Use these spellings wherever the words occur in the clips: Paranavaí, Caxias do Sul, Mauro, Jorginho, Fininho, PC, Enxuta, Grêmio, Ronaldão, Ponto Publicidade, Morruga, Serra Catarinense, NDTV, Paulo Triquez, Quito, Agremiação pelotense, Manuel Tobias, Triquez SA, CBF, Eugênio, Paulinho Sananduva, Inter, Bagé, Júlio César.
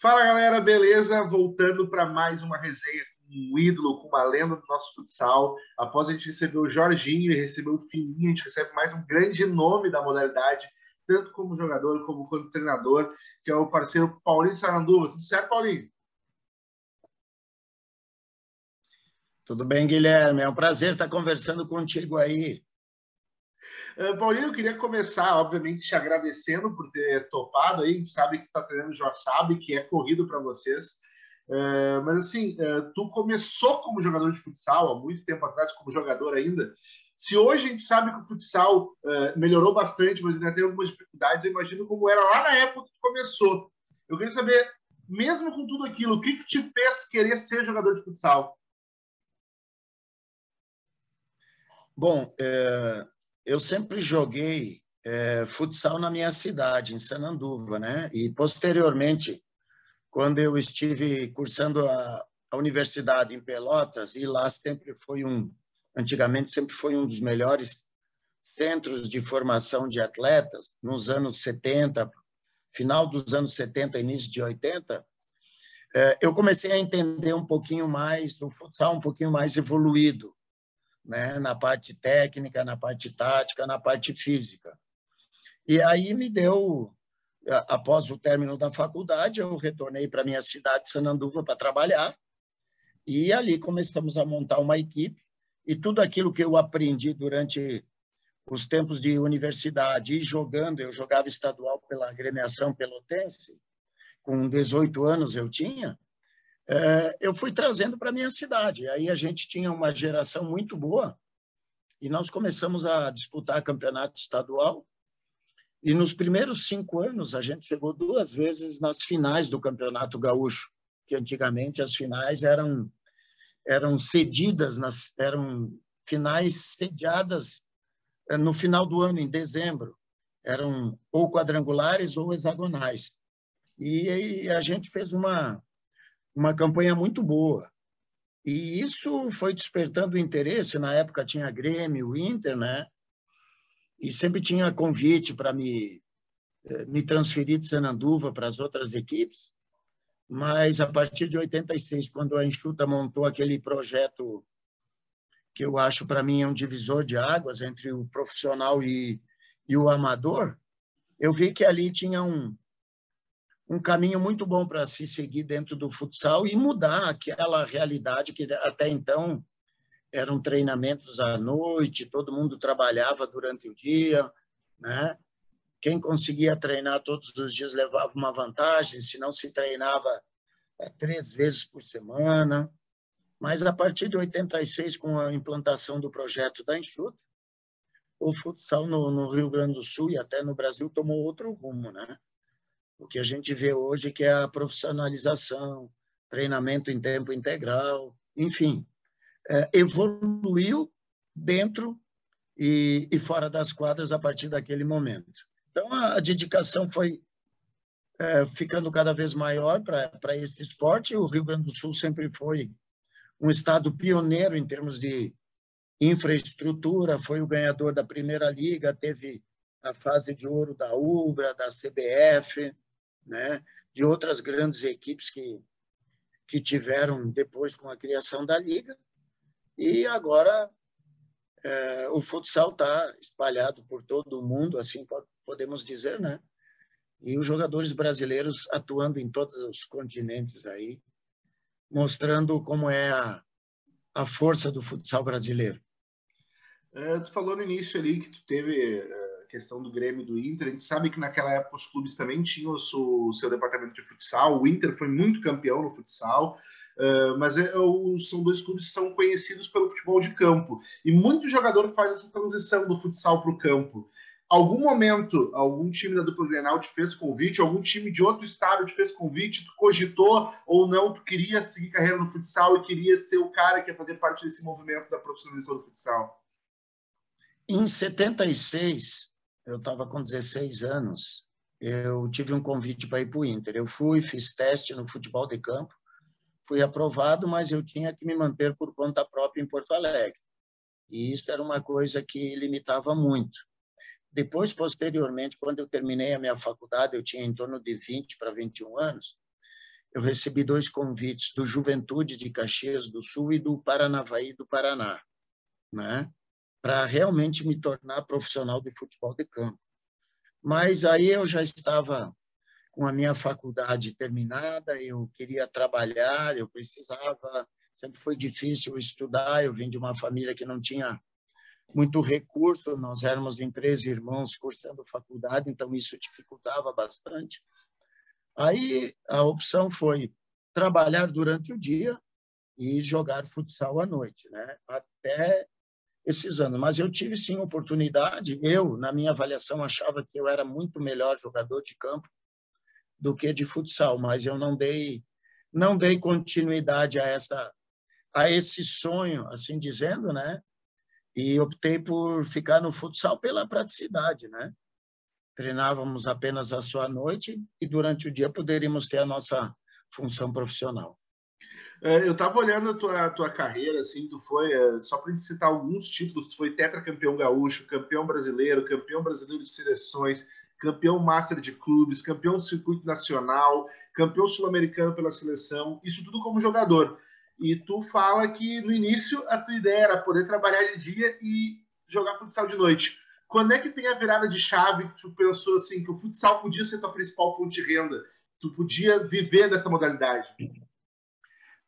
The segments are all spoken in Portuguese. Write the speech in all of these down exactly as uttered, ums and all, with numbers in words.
Fala, galera, beleza? Voltando para mais uma resenha com um ídolo, com uma lenda do nosso futsal. Após a gente receber o Jorginho e receber o Fininho, a gente recebe mais um grande nome da modalidade, tanto como jogador como como treinador, que é o parceiro Paulinho Sananduva. Tudo certo, Paulinho? Tudo bem, Guilherme? É um prazer estar conversando contigo aí. Uh, Paulinho, eu queria começar, obviamente, te agradecendo por ter topado aí. A gente sabe que você está treinando, já sabe que é corrido para vocês. Uh, mas, assim, uh, tu começou como jogador de futsal há muito tempo atrás, como jogador ainda. Se hoje a gente sabe que o futsal uh, melhorou bastante, mas ainda tem algumas dificuldades, eu imagino como era lá na época que tu começou. Eu queria saber, mesmo com tudo aquilo, o que, que te fez querer ser jogador de futsal? Bom, é... eu sempre joguei é, futsal na minha cidade, em Sananduva, né? E posteriormente, quando eu estive cursando a, a universidade em Pelotas, e lá sempre foi um, antigamente sempre foi um dos melhores centros de formação de atletas, nos anos setenta, final dos anos setenta, início de oitenta, é, eu comecei a entender um pouquinho mais o futsal, um pouquinho mais evoluído, né, na parte técnica, na parte tática, na parte física. E aí me deu, após o término da faculdade, eu retornei para minha cidade, Sananduva, para trabalhar, e ali começamos a montar uma equipe, e tudo aquilo que eu aprendi durante os tempos de universidade, e jogando, eu jogava estadual pela Agremiação pelotense, com dezoito anos eu tinha, eu fui trazendo para a minha cidade. Aí a gente tinha uma geração muito boa e nós começamos a disputar campeonato estadual e nos primeiros cinco anos a gente chegou duas vezes nas finais do Campeonato Gaúcho, que antigamente as finais eram eram cedidas, nas, eram finais sediadas no final do ano, em dezembro. Eram ou quadrangulares ou hexagonais. E aí a gente fez uma... uma campanha muito boa. E isso foi despertando interesse. Na época tinha Grêmio, Inter, né? E sempre tinha convite para me, me transferir de Sananduva para as outras equipes. Mas a partir de oitenta e seis, quando a Enxuta montou aquele projeto que eu acho para mim é um divisor de águas entre o profissional e, e o amador, eu vi que ali tinha um um caminho muito bom para se seguir dentro do futsal e mudar aquela realidade que até então eram treinamentos à noite, todo mundo trabalhava durante o dia, né? Quem conseguia treinar todos os dias levava uma vantagem, se não se treinava é, três vezes por semana. Mas a partir de oitenta e seis, com a implantação do projeto da Enxuta, o futsal no, no Rio Grande do Sul e até no Brasil tomou outro rumo, né? O que a gente vê hoje que é a profissionalização, treinamento em tempo integral, enfim, é, evoluiu dentro e, e fora das quadras a partir daquele momento. Então, a, a dedicação foi é, ficando cada vez maior para esse esporte. O Rio Grande do Sul sempre foi um estado pioneiro em termos de infraestrutura, foi o ganhador da primeira liga, teve a fase de ouro da Ubra, da C B F, né, de outras grandes equipes que, que tiveram depois com a criação da Liga. E agora é, o futsal está espalhado por todo o mundo, assim podemos dizer, né? E os jogadores brasileiros atuando em todos os continentes aí, mostrando como é a, a força do futsal brasileiro. É, tu falou no início ali que tu teve... questão do Grêmio e do Inter, a gente sabe que naquela época os clubes também tinham o seu, o seu departamento de futsal, o Inter foi muito campeão no futsal, uh, mas é, o, são dois clubes que são conhecidos pelo futebol de campo, e muito jogador faz essa transição do futsal para o campo. Algum momento, algum time da dupla Grenal te fez convite, algum time de outro estado te fez convite, tu cogitou ou não, tu queria seguir carreira no futsal e queria ser o cara que ia fazer parte desse movimento da profissionalização do futsal? Em setenta e seis, eu estava com dezesseis anos, eu tive um convite para ir para o Inter. Eu fui, fiz teste no futebol de campo, fui aprovado, mas eu tinha que me manter por conta própria em Porto Alegre. E isso era uma coisa que limitava muito. Depois, posteriormente, quando eu terminei a minha faculdade, eu tinha em torno de vinte para vinte e um anos, eu recebi dois convites do Juventude de Caxias do Sul e do Paranavaí do Paraná, né? Para realmente me tornar profissional de futebol de campo. Mas aí eu já estava com a minha faculdade terminada, eu queria trabalhar, eu precisava, sempre foi difícil estudar, eu vim de uma família que não tinha muito recurso, nós éramos em três irmãos cursando faculdade, então isso dificultava bastante. Aí a opção foi trabalhar durante o dia e jogar futsal à noite, né? Até esses anos. Mas eu tive, sim, oportunidade. Eu, na minha avaliação, achava que eu era muito melhor jogador de campo do que de futsal, mas eu não dei, não dei continuidade a, essa, a esse sonho, assim dizendo, né? E optei por ficar no futsal pela praticidade, né? Treinávamos apenas a sua noite e durante o dia poderíamos ter a nossa função profissional. É, eu estava olhando a tua, a tua carreira, assim, tu foi, é, só para a gente citar alguns títulos, tu foi tetracampeão gaúcho, campeão brasileiro, campeão brasileiro de seleções, campeão master de clubes, campeão do circuito nacional, campeão sul-americano pela seleção, isso tudo como jogador. E tu fala que, no início, a tua ideia era poder trabalhar de dia e jogar futsal de noite. Quando é que tem a virada de chave que tu pensou assim, que o futsal podia ser tua principal fonte de renda? Tu podia viver dessa modalidade?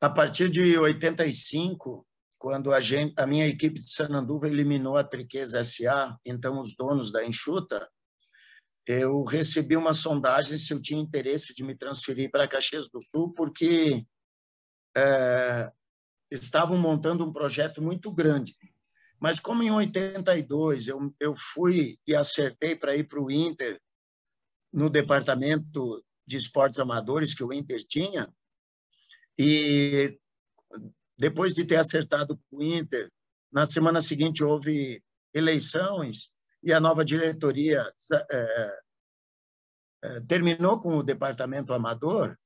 A partir de oitenta e cinco, quando a, gente, a minha equipe de Sananduva eliminou a Triquez S A, então os donos da Enxuta, eu recebi uma sondagem se eu tinha interesse de me transferir para Caxias do Sul, porque... É, estavam montando um projeto muito grande, mas como em oitenta e dois eu, eu fui e acertei para ir para o Inter no departamento de esportes amadores que o Inter tinha, e depois de ter acertado com o Inter, na semana seguinte houve eleições e a nova diretoria é, é, terminou com o departamento amador.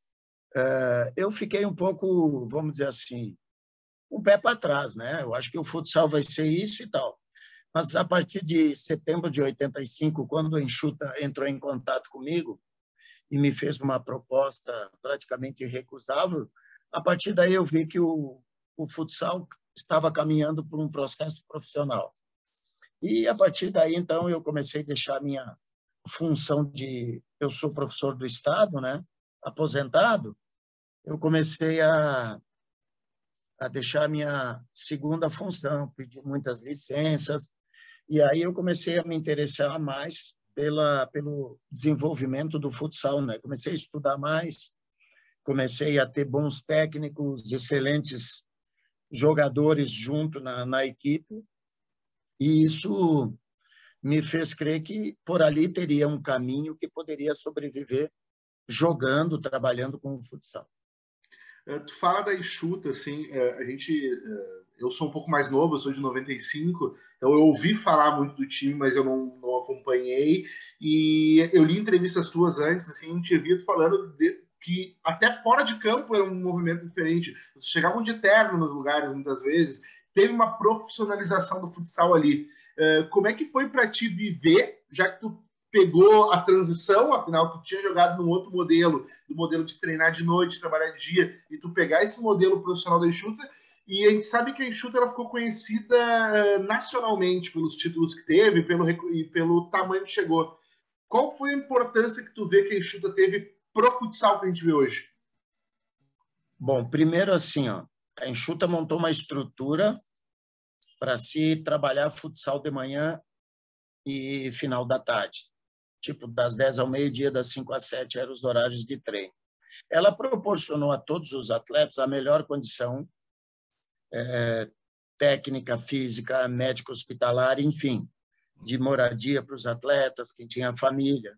Uh, eu fiquei um pouco, vamos dizer assim, um pé para trás, né? Eu acho que o futsal vai ser isso e tal. Mas a partir de setembro de oitenta e cinco, quando a Enxuta entrou em contato comigo e me fez uma proposta praticamente irrecusável, a partir daí eu vi que o, o futsal estava caminhando por um processo profissional. E a partir daí, então, eu comecei a deixar a minha função de... Eu sou professor do Estado, né? Aposentado. Eu comecei a, a deixar a minha segunda função, pedi muitas licenças, e aí eu comecei a me interessar mais pela, pelo desenvolvimento do futsal, né? Comecei a estudar mais, comecei a ter bons técnicos, excelentes jogadores junto na, na equipe, e isso me fez crer que por ali teria um caminho que poderia sobreviver jogando, trabalhando com o futsal. Tu fala da Enxuta, assim, a gente, eu sou um pouco mais novo, eu sou de noventa e cinco, então eu ouvi falar muito do time, mas eu não, não acompanhei, e eu li entrevistas tuas antes, assim, te vi falando de, que até fora de campo era um movimento diferente, chegavam de terno nos lugares muitas vezes, teve uma profissionalização do futsal ali. Como é que foi para te viver, já que tu pegou a transição, afinal, tu tinha jogado num outro modelo, do modelo de treinar de noite, trabalhar de dia, e tu pegar esse modelo profissional da Enxuta, e a gente sabe que a Enxuta ela ficou conhecida nacionalmente pelos títulos que teve pelo, e pelo tamanho que chegou. Qual foi a importância que tu vê que a Enxuta teve pro futsal que a gente vê hoje? Bom, primeiro assim, ó, a Enxuta montou uma estrutura para se trabalhar futsal de manhã e final da tarde. Tipo, das dez ao meio-dia, das cinco às sete, eram os horários de treino. Ela proporcionou a todos os atletas a melhor condição é, técnica, física, médico hospitalar, enfim, de moradia para os atletas, quem tinha família.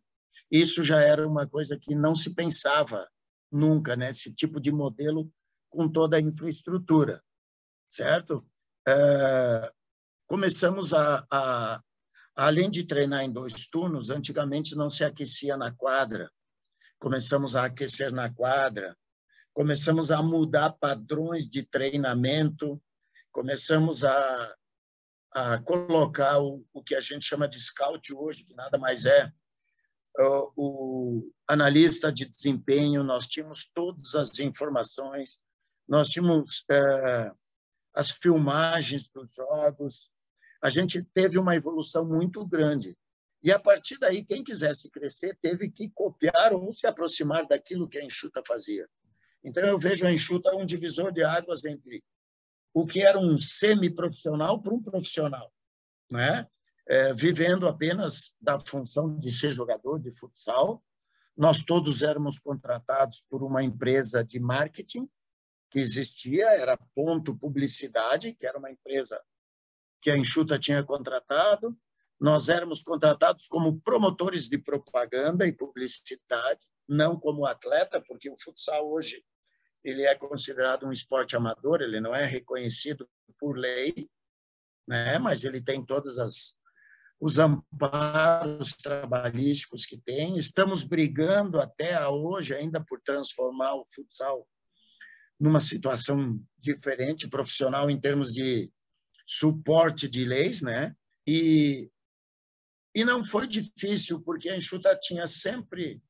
Isso já era uma coisa que não se pensava nunca, né? Esse tipo de modelo com toda a infraestrutura, certo? É, começamos a... a Além de treinar em dois turnos, antigamente não se aquecia na quadra. Começamos a aquecer na quadra, começamos a mudar padrões de treinamento, começamos a, a colocar o, o que a gente chama de scout hoje, que nada mais é uh, o analista de desempenho, nós tínhamos todas as informações, nós tínhamos uh, as filmagens dos jogos, a gente teve uma evolução muito grande. E, a partir daí, quem quisesse crescer teve que copiar ou se aproximar daquilo que a Enxuta fazia. Então, eu vejo a Enxuta um divisor de águas entre o que era um semi-profissional para um profissional, né? É, vivendo apenas da função de ser jogador de futsal. Nós todos éramos contratados por uma empresa de marketing que existia, era Ponto Publicidade, que era uma empresa que a Enxuta tinha contratado. Nós éramos contratados como promotores de propaganda e publicidade, não como atleta, porque o futsal hoje ele é considerado um esporte amador, ele não é reconhecido por lei, né? Mas ele tem todos as, os amparos trabalhísticos que tem. Estamos brigando até hoje ainda por transformar o futsal numa situação diferente, profissional, em termos de suporte de leis, né? E... E não foi difícil, porque a Enxuta tinha sempre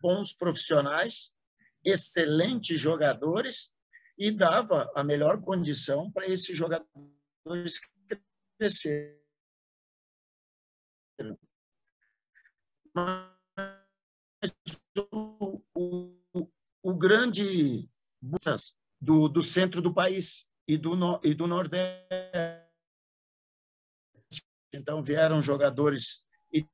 bons profissionais, excelentes jogadores, e dava a melhor condição para esses jogadores crescerem. Mas o, o, o grande do, do centro do país e do, no, e do Nordeste. Então, vieram jogadores e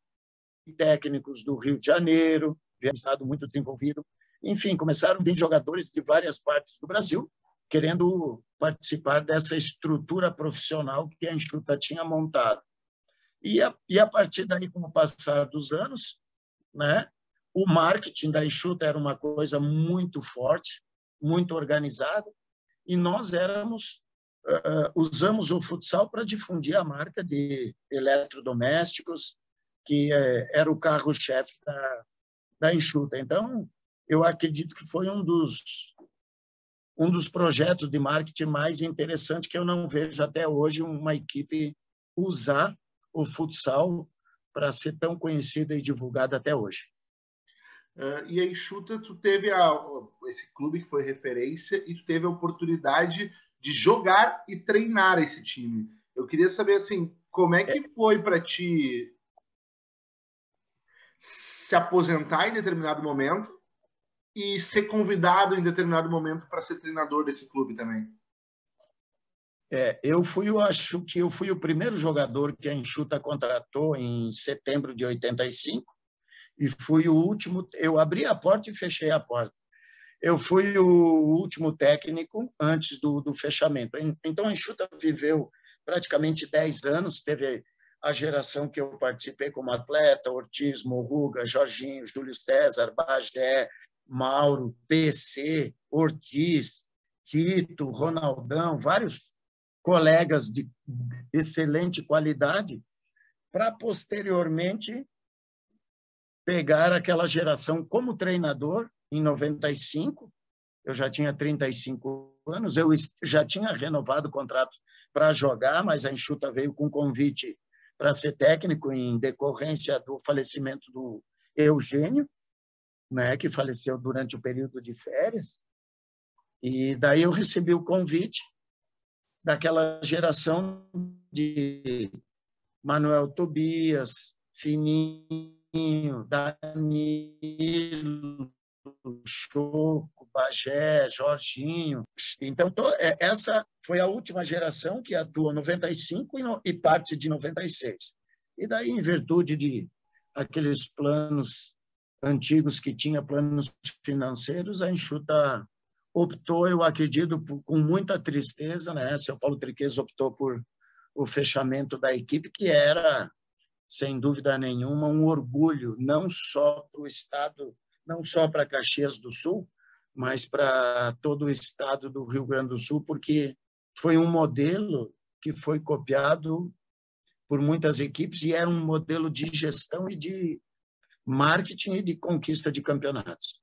técnicos do Rio de Janeiro, vieram um estado muito desenvolvido. Enfim, começaram a vir jogadores de várias partes do Brasil, querendo participar dessa estrutura profissional que a Enxuta tinha montado. E a, e a partir daí, com o passar dos anos, né, o marketing da Enxuta era uma coisa muito forte, muito organizada, e nós éramos... Uh, usamos o futsal para difundir a marca de eletrodomésticos, que uh, era o carro-chefe da, da Enxuta. Então, eu acredito que foi um dos, um dos projetos de marketing mais interessantes, que eu não vejo até hoje uma equipe usar o futsal para ser tão conhecida e divulgada até hoje. Uh, e a Enxuta, tu teve a, esse clube que foi referência e tu teve a oportunidade de jogar e treinar esse time. Eu queria saber, assim, como é que foi para ti se aposentar em determinado momento e ser convidado em determinado momento para ser treinador desse clube também? É, eu fui, eu acho que eu fui o primeiro jogador que a Enxuta contratou em setembro de oitenta e cinco e fui o último. Eu abri a porta e fechei a porta. Eu fui o último técnico antes do, do fechamento. Então, a Enxuta viveu praticamente dez anos, teve a geração que eu participei como atleta, Ortiz, Morruga, Jorginho, Júlio César, Bagé, Mauro, P C, Ortiz, Quito, Ronaldão, vários colegas de excelente qualidade, para posteriormente pegar aquela geração como treinador. Em noventa e cinco, eu já tinha trinta e cinco anos, eu já tinha renovado o contrato para jogar, mas a Enxuta veio com convite para ser técnico em decorrência do falecimento do Eugênio, né, que faleceu durante o período de férias. E daí eu recebi o convite daquela geração de Manuel Tobias, Fininho, Danilo, Choco, Bagé, Jorginho. Então, to, essa foi a última geração que atuou noventa e cinco e, no, e parte de noventa e seis. E daí, em virtude de aqueles planos antigos que tinha, planos financeiros, a Enxuta optou, eu acredito, por, com muita tristeza, né? Seu Paulo Triquez optou por o fechamento da equipe, que era, sem dúvida nenhuma, um orgulho, não só para o Estado, não só para Caxias do Sul, mas para todo o estado do Rio Grande do Sul, porque foi um modelo que foi copiado por muitas equipes e era um modelo de gestão e de marketing e de conquista de campeonatos.